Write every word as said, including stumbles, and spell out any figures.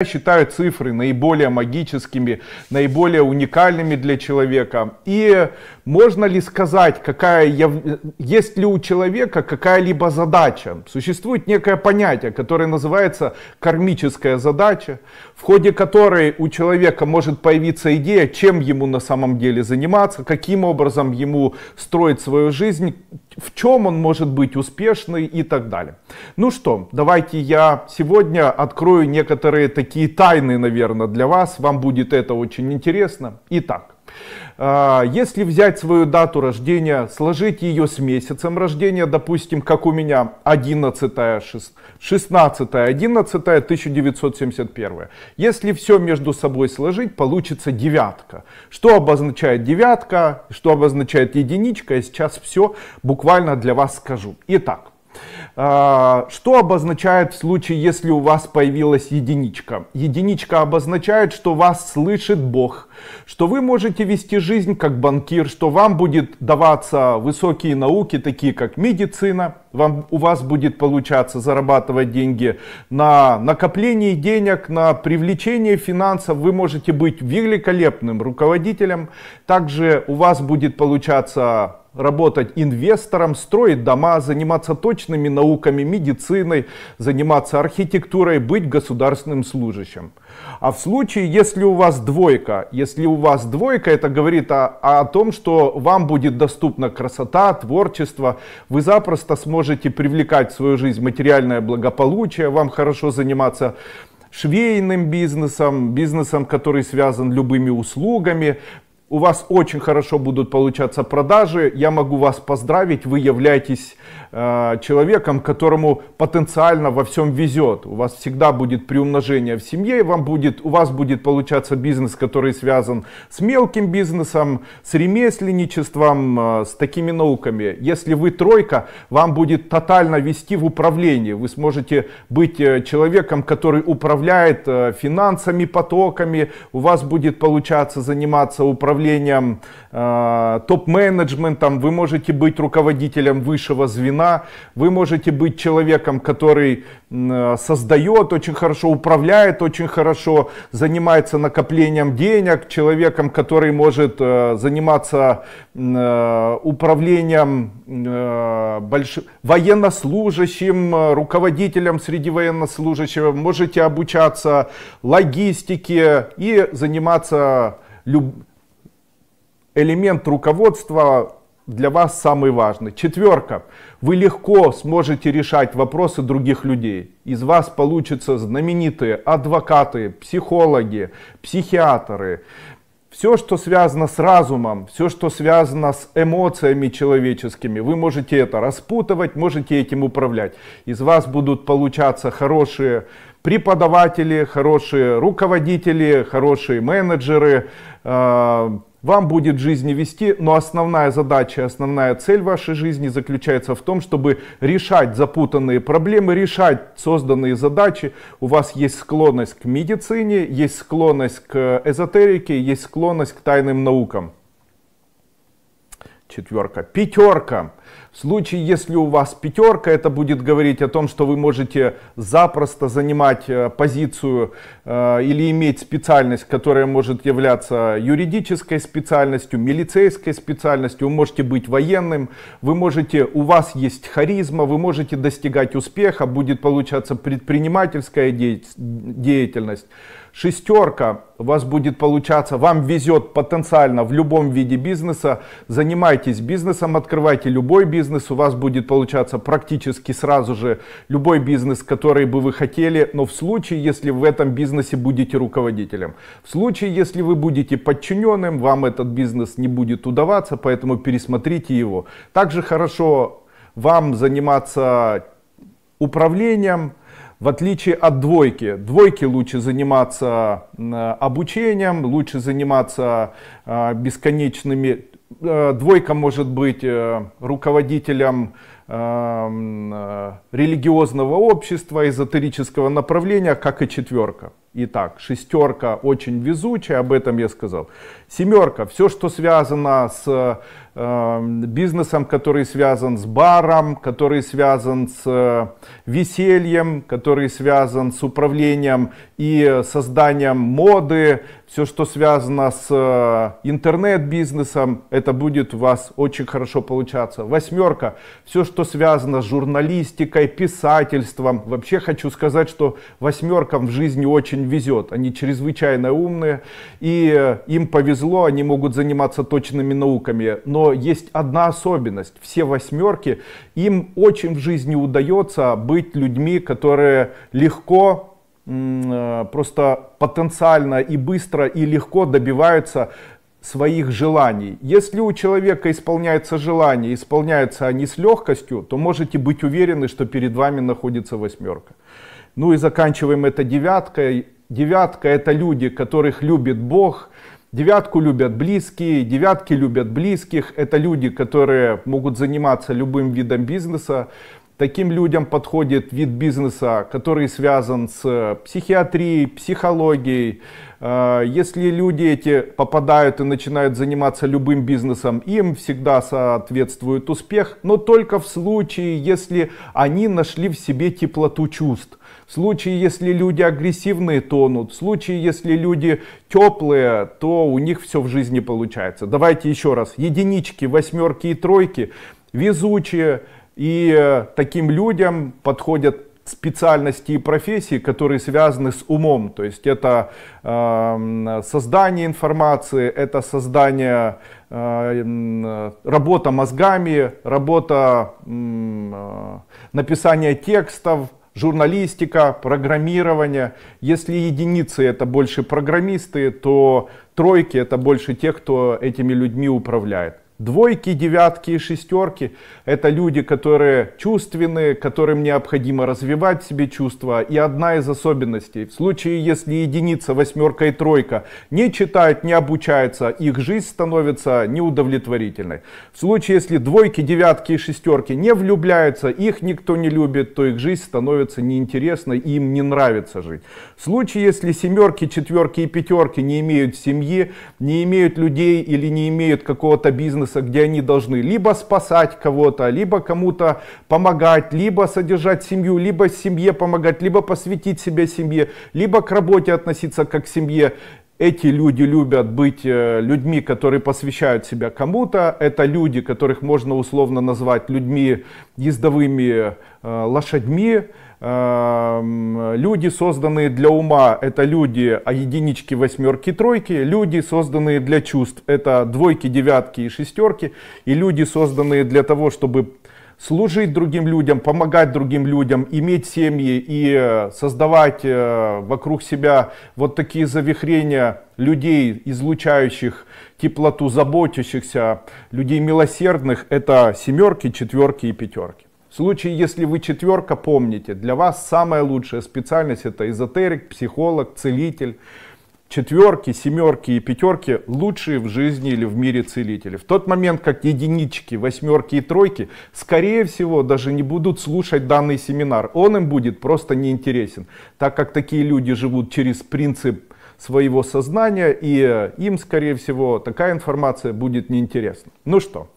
Я считаю цифры наиболее магическими, наиболее уникальными для человека. И можно ли сказать, какая яв... есть ли у человека какая-либо задача? Существует некое понятие, которое называется кармическая задача, в ходе которой у человека может появиться идея, чем ему на самом деле заниматься, каким образом ему строить свою жизнь, в чем он может быть успешный и так далее. Ну что, давайте я сегодня открою некоторые такие тайны, наверное, для вас. Вам будет это очень интересно. Итак, если взять свою дату рождения, сложить ее с месяцем рождения, допустим, как у меня, одиннадцатое, шестнадцатое, одиннадцатое, тысяча девятьсот семьдесят первое. Если все между собой сложить, получится девятка. Что обозначает девятка, что обозначает единичка, я сейчас все буквально для вас скажу. Итак. Что обозначает в случае, если у вас появилась единичка? Единичка обозначает, что вас слышит Бог, что вы можете вести жизнь как банкир, что вам будет даваться высокие науки, такие как медицина, вам, у вас будет получаться зарабатывать деньги на накопление денег, на привлечение финансов, вы можете быть великолепным руководителем, также у вас будет получаться работать инвестором, строить дома, заниматься точными науками, медициной, заниматься архитектурой, быть государственным служащим. А в случае, если у вас двойка, если у вас двойка, это говорит о, о том, что вам будет доступна красота, творчество, вы запросто сможете привлекать в свою жизнь материальное благополучие, вам хорошо заниматься швейным бизнесом, бизнесом, который связан любыми услугами. У вас очень хорошо будут получаться продажи, я могу вас поздравить, вы являетесь э, человеком, которому потенциально во всем везет. У вас всегда будет приумножение в семье, вам будет, у вас будет получаться бизнес, который связан с мелким бизнесом, с ремесленничеством, э, с такими науками. Если вы тройка, вам будет тотально вести в управлении, вы сможете быть э, человеком, который управляет э, финансами, потоками, у вас будет получаться заниматься управлением, управлением, топ-менеджментом, вы можете быть руководителем высшего звена, вы можете быть человеком, который создает очень хорошо, управляет очень хорошо, занимается накоплением денег, человеком, который может заниматься управлением больш... военнослужащим, руководителем среди военнослужащих, можете обучаться логистике и заниматься любым. Элемент руководства для вас самый важный. Четверка. Вы легко сможете решать вопросы других людей. Из вас получатся знаменитые адвокаты, психологи, психиатры. Все, что связано с разумом, все, что связано с эмоциями человеческими, вы можете это распутывать, можете этим управлять. Из вас будут получаться хорошие преподаватели, хорошие руководители, хорошие менеджеры. Вам будет в жизни вести, но основная задача, основная цель вашей жизни заключается в том, чтобы решать запутанные проблемы, решать созданные задачи. У вас есть склонность к медицине, есть склонность к эзотерике, есть склонность к тайным наукам. Четверка. Пятерка. В случае, если у вас пятерка, это будет говорить о том, что вы можете запросто занимать позицию э, или иметь специальность, которая может являться юридической специальностью, милицейской специальностью, вы можете быть военным, вы можете, у вас есть харизма, вы можете достигать успеха, будет получаться предпринимательская деятельность. Шестерка, у вас будет получаться, вам везет потенциально в любом виде бизнеса, занимайтесь бизнесом, открывайте любой бизнес, у вас будет получаться практически сразу же любой бизнес, который бы вы хотели, но в случае, если в этом бизнесе будете руководителем. В случае, если вы будете подчиненным, вам этот бизнес не будет удаваться, поэтому пересмотрите его. Также хорошо вам заниматься управлением. В отличие от двойки, двойки лучше заниматься обучением, лучше заниматься бесконечными. Двойка может быть руководителем религиозного общества, эзотерического направления, как и четверка. Итак, шестерка очень везучая, об этом я сказал. Семерка, все, что связано с э, бизнесом, который связан с баром, который связан с э, весельем, который связан с управлением и созданием моды, все, что связано с э, интернет-бизнесом, это будет у вас очень хорошо получаться. Восьмерка, все, что связано с журналистикой, писательством. Вообще хочу сказать, что восьмеркам в жизни очень везет, они чрезвычайно умные, и им повезло, они могут заниматься точными науками. Но есть одна особенность: все восьмерки, им очень в жизни удается быть людьми, которые легко, просто потенциально и быстро и легко добиваются своих желаний. Если у человека исполняются желания, исполняются они с легкостью, то можете быть уверены, что перед вами находится восьмерка. Ну и заканчиваем это девяткой. Девятка — это люди, которых любит Бог. Девятку любят близкие, девятки любят близких. Это люди, которые могут заниматься любым видом бизнеса. Таким людям подходит вид бизнеса, который связан с психиатрией, психологией. Если люди эти попадают и начинают заниматься любым бизнесом, им всегда соответствует успех, но только в случае, если они нашли в себе теплоту чувств. В случае, если люди агрессивные, тонут. В случае, если люди теплые, то у них все в жизни получается. Давайте еще раз. Единички, восьмерки и тройки везучие, и таким людям подходят специальности и профессии, которые связаны с умом. То есть это э, создание информации, это создание, э, работа мозгами, работа, э, написание текстов, журналистика, программирование. Если единицы — это больше программисты, то тройки — это больше тех, кто этими людьми управляет. Двойки, девятки и шестерки — это люди, которые чувственные, которым необходимо развивать в себе чувства. И одна из особенностей: в случае, если единица, восьмерка и тройка не читают, не обучаются, их жизнь становится неудовлетворительной. В случае, если двойки, девятки и шестерки не влюбляются, их никто не любит, то их жизнь становится неинтересной, и им не нравится жить. В случае, если семерки, четверки и пятерки не имеют семьи, не имеют людей или не имеют какого-то бизнеса, где они должны либо спасать кого-то, либо кому-то помогать, либо содержать семью, либо семье помогать, либо посвятить себя семье, либо к работе относиться как к семье. Эти люди любят быть людьми, которые посвящают себя кому-то. Это люди, которых можно условно назвать людьми ездовыми, лошадьми. Люди, созданные для ума, это люди, а единички, восьмерки, тройки. Люди, созданные для чувств, это двойки, девятки и шестерки. И люди, созданные для того, чтобы служить другим людям, помогать другим людям, иметь семьи и создавать вокруг себя вот такие завихрения людей, излучающих теплоту, заботящихся, людей милосердных, это семерки, четверки и пятерки. В случае, если вы четверка, помните, для вас самая лучшая специальность — это эзотерик, психолог, целитель. Четверки, семерки и пятерки — лучшие в жизни или в мире целители. В тот момент, как единички, восьмерки и тройки, скорее всего, даже не будут слушать данный семинар. Он им будет просто неинтересен, так как такие люди живут через принцип своего сознания, и им, скорее всего, такая информация будет неинтересна. Ну что?